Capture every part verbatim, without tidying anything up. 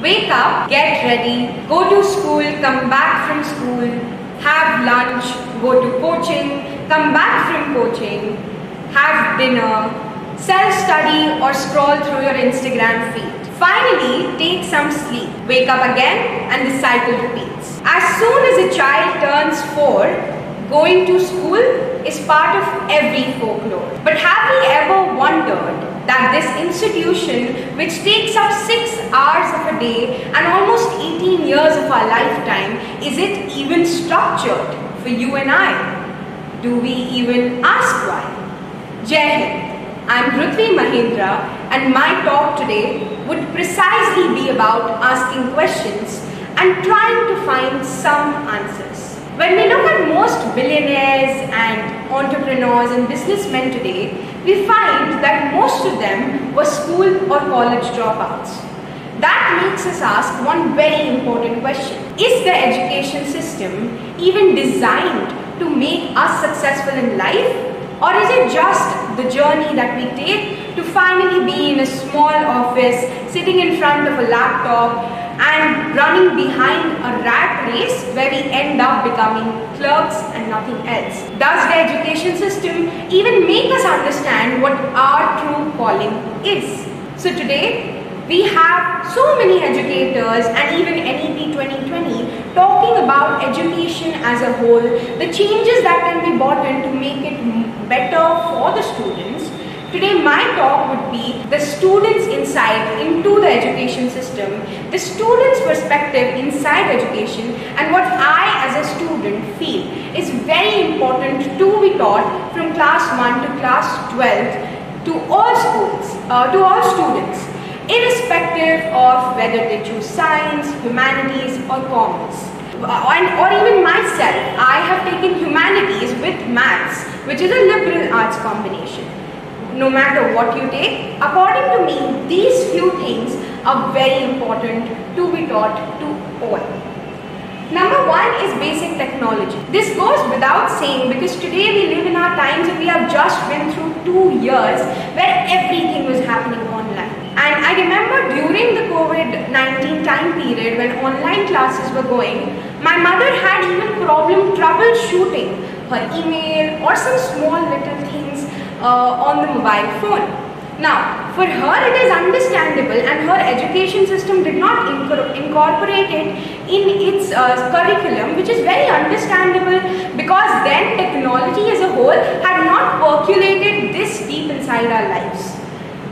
Wake up, get ready, go to school, come back from school, have lunch, go to coaching, come back from coaching, have dinner, self-study or scroll through your Instagram feed. Finally, take some sleep, wake up again, and the cycle repeats. As soon as a child turns four, going to school is part of every folklore. But have we ever wondered that this institution, which takes up six hours of a day and almost eighteen years of our lifetime, is it even structured for you and I? Do we even ask why? Jai Hind, I'm Rithvi Mahendra, and my talk today would precisely be about asking questions and trying to find some answers. When we look at most billionaires and entrepreneurs and businessmen today, we find that most of them were school or college dropouts. That makes us ask one very important question. Is the education system even designed to make us successful in life? Or is it just the journey that we take to finally be in a small office, sitting in front of a laptop, and running behind a rat race where we end up becoming clerks and nothing else? Does the education system even make us understand what our true calling is? So today, we have so many educators and even N E P twenty twenty talking about education as a whole, the changes that can be brought in to make it better for the students. Today my talk would be the student's insight into the education system, the student's perspective inside education, and what I as a student feel is very important to be taught from class one to class twelve to all schools, uh, to all students, irrespective of whether they choose science, humanities or commerce. Or even myself, I have taken humanities with maths, which is a liberal arts combination. No matter what you take, according to me, these few things are very important to be taught to all. Number one is basic technology. This goes without saying because today we live in our times and we have just been through two years where everything was happening online. And I remember during the COVID nineteen time period when online classes were going, my mother had even problem troubleshooting her email or some small little things Uh, on the mobile phone. Now, for her it is understandable, and her education system did not inc incorporate it in its uh, curriculum, which is very understandable because then technology as a whole had not percolated this deep inside our lives.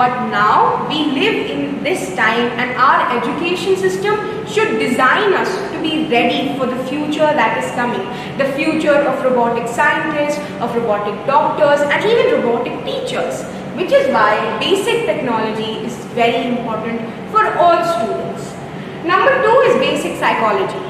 But now we live in this time, and our education system should design us to be ready for the future that is coming. The future of robotic scientists, of robotic doctors, and even robotic teachers, which is why basic technology is very important for all students. Number two is basic psychology.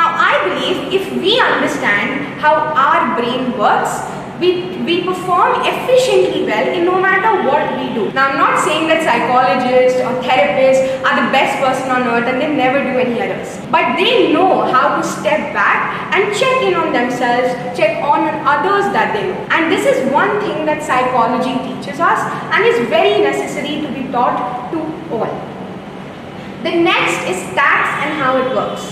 Now, I believe if we understand how our brain works, we, we perform efficiently well in no matter what we do. Now, I'm not saying that psychologists or therapists are the best person on earth and they never do any others. But they know how to step back and check in on themselves, check on others that they know. And this is one thing that psychology teaches us and is very necessary to be taught to all. The next is tax and how it works.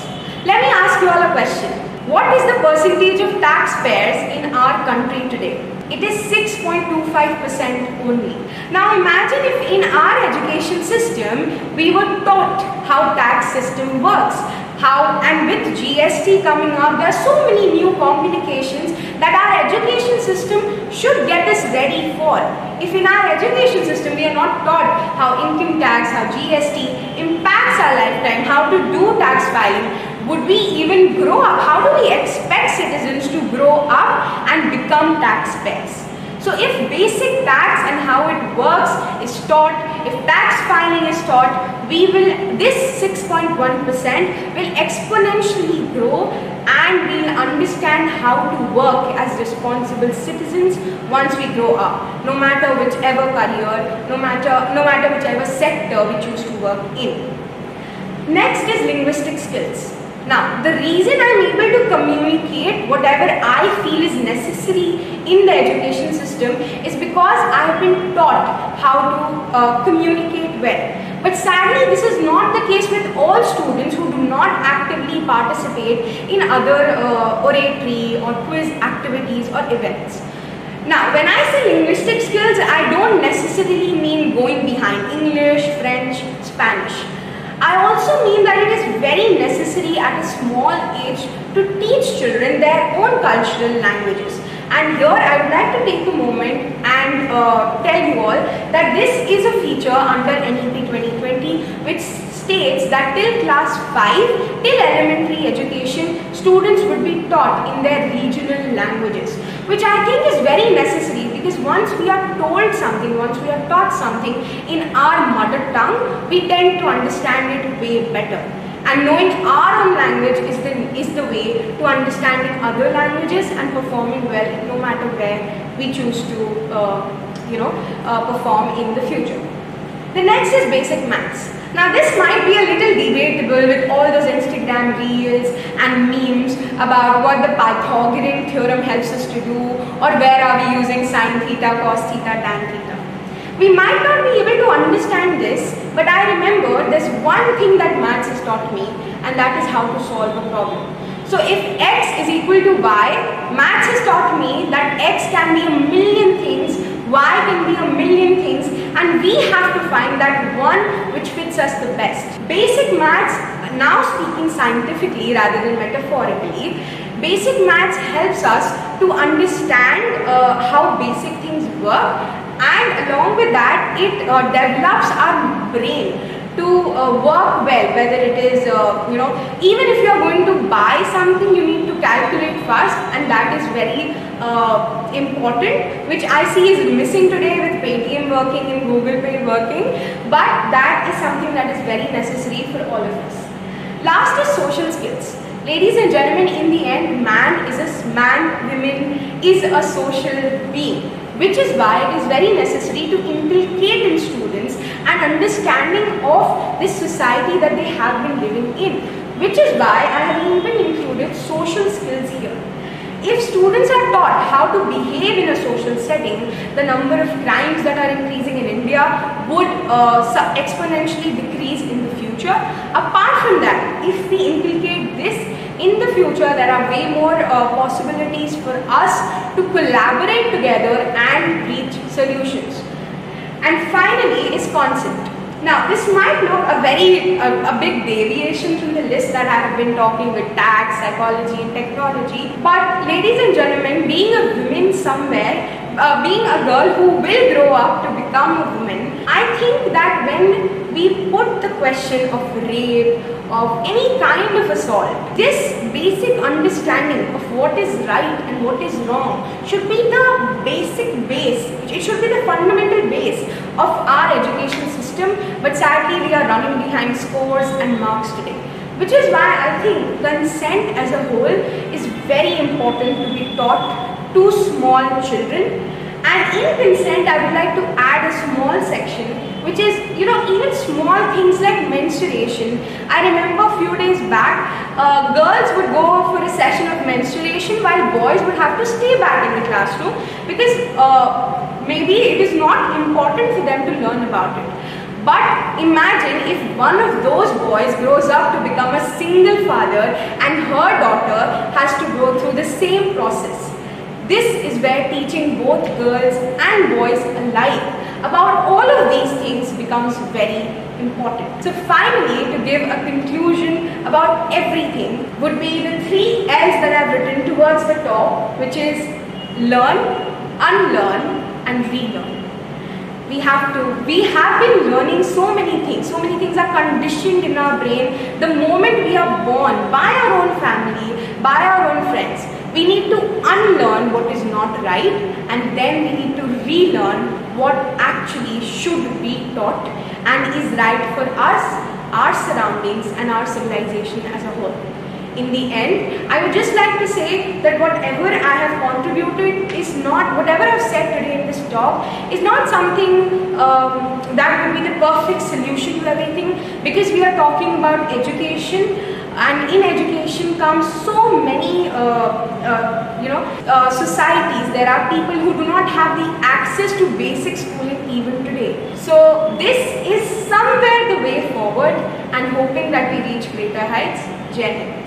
Let me ask you all a question. What is the percentage of taxpayers in our country today? It is six point two five percent only. Now imagine if in our education system we were taught how tax system works, how, and with G S T coming up, there are so many new complications that our education system should get us ready for. If in our education system we are not taught how income tax, how G S T impacts our lifetime, how to do tax filing, would we even grow up? How do we expect citizens to grow up and become taxpayers? So if basic tax and how it works is taught, if tax filing is taught, we will, this six point one percent will exponentially grow, and we'll understand how to work as responsible citizens once we grow up, no matter whichever career, no matter, no matter whichever sector we choose to work in. Next is linguistic skills. Now, the reason I'm able to communicate whatever I feel is necessary in the education system is because I've been taught how to uh, communicate well. But sadly, this is not the case with all actively participate in other uh, oratory or quiz activities or events. Now, when I say linguistic skills, I don't necessarily mean going behind English, French, Spanish. I also mean that it is very necessary at a small age to teach children their own cultural languages. And here I would like to take a moment and uh, tell you all that this is a feature under N E P twenty twenty, which states that till class five, till elementary education, students would be taught in their regional languages, which I think is very necessary, because once we are told something, once we are taught something in our mother tongue, we tend to understand it way better. And knowing our own language is the, is the way to understanding other languages and performing well no matter where we choose to uh, you know, uh, perform in the future. The next is basic maths. Now, this might be a little debatable with all those Instagram reels and memes about what the Pythagorean theorem helps us to do, or where are we using sine theta, cos theta, tan theta. We might not be able to understand this, but I remember there's one thing that maths has taught me, and that is how to solve a problem. So if x is equal to y, maths has taught me that x can be a million things, y can be a million things, and we have to find that one which fits us the best. Basic maths, now speaking scientifically rather than metaphorically, basic maths helps us to understand uh, how basic things work, and along with that it uh, develops our brain to uh, work well, whether it is, uh, you know, even if you are going to buy something, you need to calculate first, and that is very uh, important, which I see is missing today with Paytm working and Google Pay working, but that is something that is very necessary for all of us. Last is social skills. Ladies and gentlemen, in the end, man is a man, women is a social being, which is why it is very necessary to inculcate in students an understanding of this society that they have been living in, which is why I have even included social skills here. If students are taught how to behave in a social setting, the number of crimes that are increasing in India would uh, exponentially decrease in the future. Apart from that, if we inculcate this, in the future there are way more uh, possibilities for us to collaborate together and reach solutions. And finally is concept. Now, this might look a very a, a big deviation from the list that I have been talking with tax, psychology and technology, but ladies and gentlemen, being a woman somewhere, uh, being a girl who will grow up to become a woman, I think that when we put the question of rape, of any kind of assault, this basic understanding of what is right and what is wrong should be the basic base, it should be the fundamental base of our education system, but sadly we are running behind scores and marks today, which is why I think consent as a whole is very important to be taught to small children. And in consent, I would like to add a small section, which is, you know, even small things like menstruation. I remember a few days back, uh, girls would go for a session of menstruation while boys would have to stay back in the classroom because uh, maybe it is not important for them to learn about it. But imagine if one of those boys grows up to become a single father and her daughter has to go through the same process. This is where teaching both girls and boys alike about all of these things becomes very important. So finally, to give a conclusion about everything would be the three L's that I've written towards the top, which is learn, unlearn and relearn. We have to, we have been learning so many things, so many things are conditioned in our brain the moment we are born by our own family, by our own friends. We need to unlearn what is not right, and then we need to relearn what actually should be taught and is right for us, our surroundings and our civilization as a whole. In the end, I would just like to say that whatever I have contributed is not, whatever I've said today in this talk is not something um, that would be the perfect solution to everything, because we are talking about education, and in education comes so many uh, uh, you know, uh, societies. There are people who do not have the access to basic schooling even today. So this is somewhere the way forward, and hoping that we reach greater heights. Jai Hind.